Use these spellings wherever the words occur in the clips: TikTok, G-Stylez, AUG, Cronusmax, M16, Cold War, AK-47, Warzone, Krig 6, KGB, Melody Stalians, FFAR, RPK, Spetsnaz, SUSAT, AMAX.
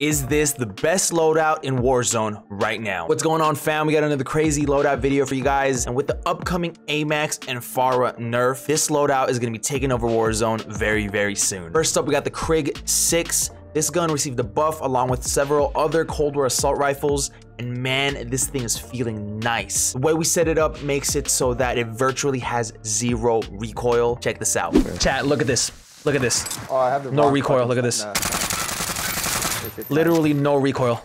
Is this the best loadout in Warzone right now? What's going on, fam? We got another crazy loadout video for you guys. And with the upcoming AMAX and FFAR nerf, this loadout is gonna be taking over Warzone very, very soon. First up, we got the Krig 6. This gun received a buff along with several other Cold War assault rifles. And man, this thing is feeling nice. The way we set it up makes it so that it virtually has zero recoil. Check this out. Chat, look at this. Look at this. Oh, I have the no recoil, look at this. Literally no recoil.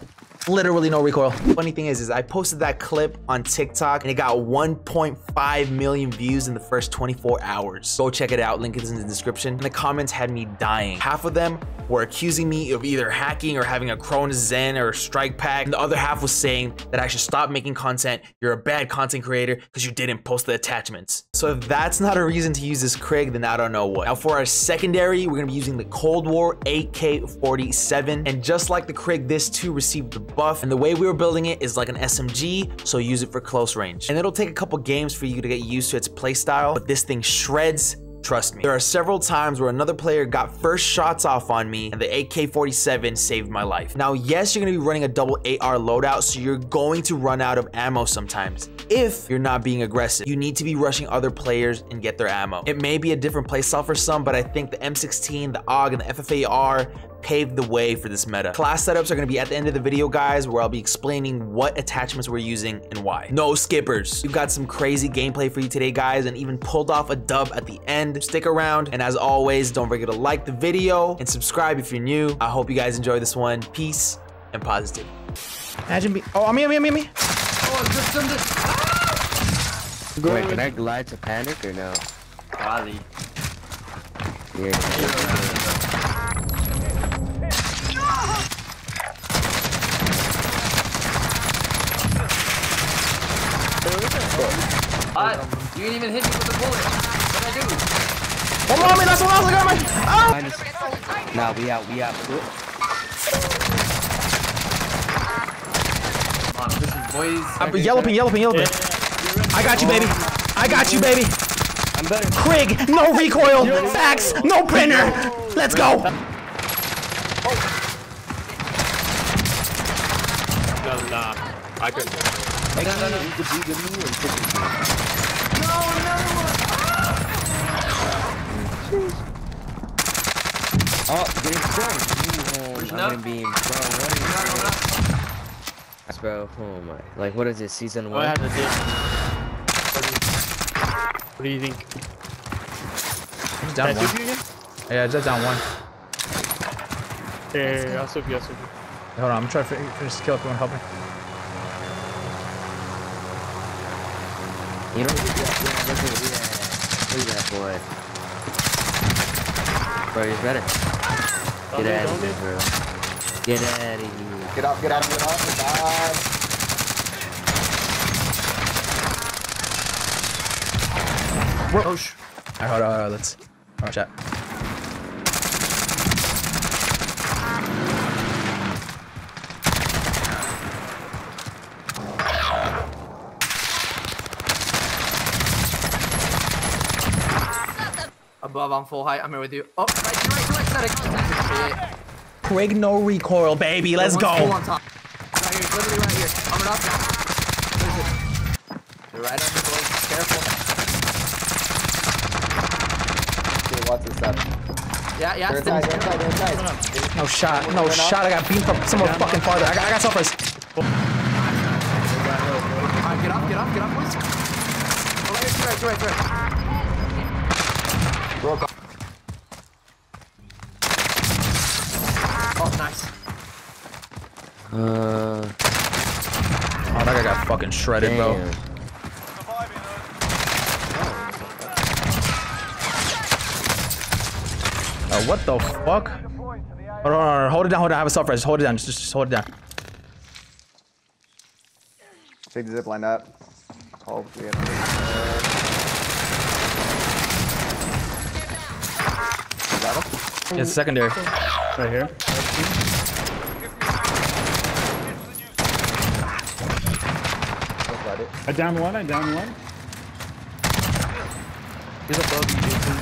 Literally no recoil. Funny thing is I posted that clip on TikTok and it got 1.5 million views in the first 24 hours. Go check it out, link is in the description. And the comments had me dying. Half of them were accusing me of either hacking or having a Cronusmax or a strike pack. And the other half was saying that I should stop making content. You're a bad content creator because you didn't post the attachments. So if that's not a reason to use this Krig, then I don't know what. Now for our secondary, we're gonna be using the Cold War AK-47. And just like the Krig, this too received the buff, and the way we were building it is like an SMG, so use it for close range. And it'll take a couple games for you to get used to its playstyle, but this thing shreds, trust me. There are several times where another player got first shots off on me, and the AK-47 saved my life. Now, yes, you're gonna be running a double AR loadout, so you're going to run out of ammo sometimes. If you're not being aggressive, you need to be rushing other players and get their ammo. It may be a different playstyle for some, but I think the M16, the AUG, and the FFAR paved the way for this meta. Class setups are gonna be at the end of the video, guys, where I'll be explaining what attachments we're using and why. No skippers. We've got some crazy gameplay for you today, guys, and even pulled off a dub at the end. Stick around, and as always, don't forget to like the video and subscribe if you're new. I hope you guys enjoy this one. Peace and positive. Imagine me. Oh, me. Oh, I'm just... Wait, can I glide to panic or no? Golly. Yeah. You didn't even hit me with a bullet. What'd I do? Hold on, man. That's what I was looking at, man. Oh! Nah, we out. Come on, this is boys. I'm yellow pin. Yeah. I got you, baby. I'm better. Krig, no recoil. Yo. Facts, no printer. Yo. Let's go. Oh. Nah. I couldn't. No. Oh, there's no. I'm gonna be in bro, oh my. Like, what is this, season one? What do you think? Down one. Yeah, just down one. Hey, I'll save you. Hold on, I'm trying to finish the kill if you want to help me. You know, look at that boy. Bro, he's better. Get out of here, bro. Get out of here. Alright, hold on, let's... Alright, chat. Above on full height, I'm here with you. Oh, right, Krig no recoil, baby. Let's go. On top. Right here, literally right here. Coming up now. They're right on the board. Careful. Okay, watch this up. Yeah. They're inside. No shot. I got beamed from somewhere fucking farther. I got self first. Alright, get up, boys. Right. Broke off. Oh, nice. Oh, that guy got fucking shredded, damn. Bro. Oh, what the fuck? Hold on. Hold it down. I have a self-res. Hold it down. Just hold it down. Take the zip line up. Hopefully. It's secondary. Right here. I downed one. He's above you, Jason.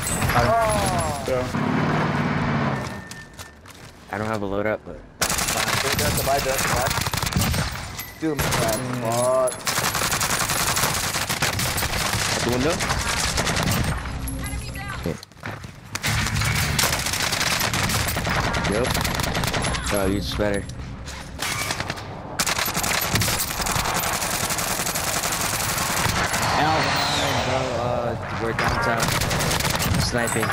I don't have a load up, but... dabei, der ist crack. Doom crack. Boah. Hast du Runde? Okay. Yep. Oh, you sweater. We're downtown. Sniping.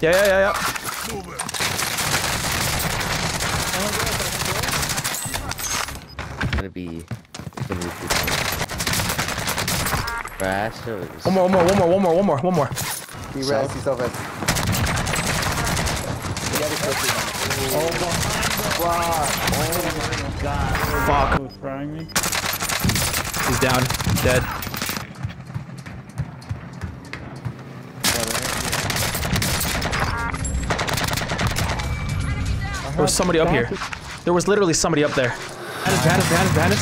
Yeah. Over. I'm gonna be... One more. He ran, he's over. Oh my god. Fuck. He's down. Dead. There was somebody up here. There was literally somebody up there. Bandage.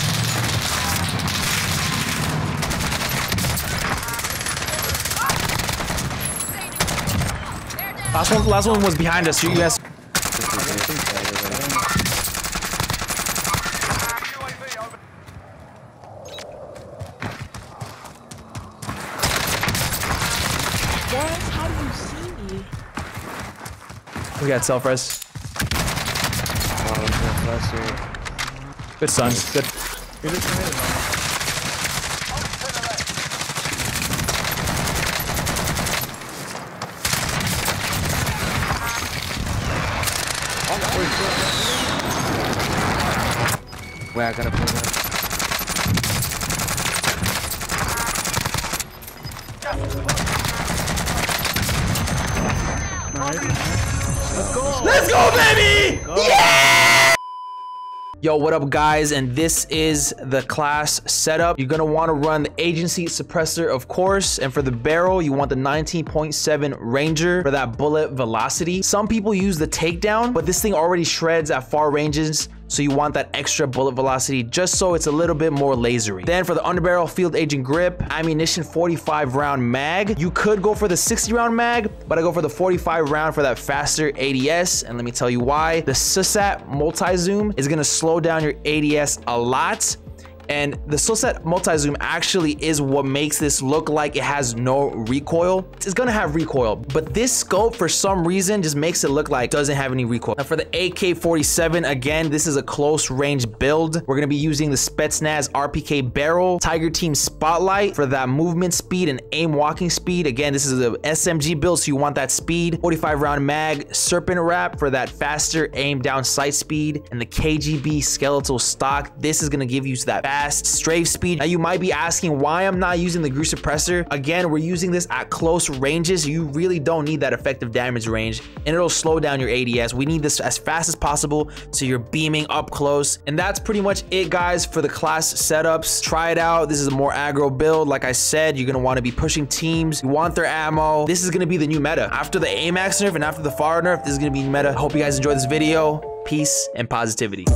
Last one was behind us. You guys. How do you see me? We got self-res. Good sons, good. Wait, I gotta pull that. Let's go, baby! Go. Yeah! Yo, what up guys, and this is the class setup. You're gonna wanna run the agency suppressor, of course, and for the barrel, you want the 19.7 Ranger for that bullet velocity. Some people use the takedown, but this thing already shreds at far ranges, so you want that extra bullet velocity just so it's a little bit more lasery. Then for the underbarrel, field agent grip, ammunition 45 round mag. You could go for the 60 round mag, but I go for the 45 round for that faster ADS, and let me tell you why. The SUSAT multi-zoom is gonna slow down your ADS a lot, and the SUSAT multi-zoom actually is what makes this look like it has no recoil. It's gonna have recoil, but this scope for some reason just makes it look like it doesn't have any recoil. Now for the AK-47, again, this is a close range build. We're gonna be using the Spetsnaz RPK barrel, Tiger Team Spotlight for that movement speed and aim walking speed. Again, this is a SMG build, so you want that speed. 45 round mag, Serpent Wrap for that faster aim down sight speed, and the KGB skeletal stock. This is gonna give you that fast strafe speed. Now you might be asking why I'm not using the grease suppressor. Again, we're using this at close ranges. You really don't need that effective damage range, and it'll slow down your ADS. We need this as fast as possible, so you're beaming up close. And that's pretty much it, guys, for the class setups. Try it out. This is a more aggro build. Like I said, you're gonna want to be pushing teams. You want their ammo. This is gonna be the new meta. After the AMAX nerf and after the FFAR nerf, this is gonna be meta. Hope you guys enjoyed this video. Peace and positivity.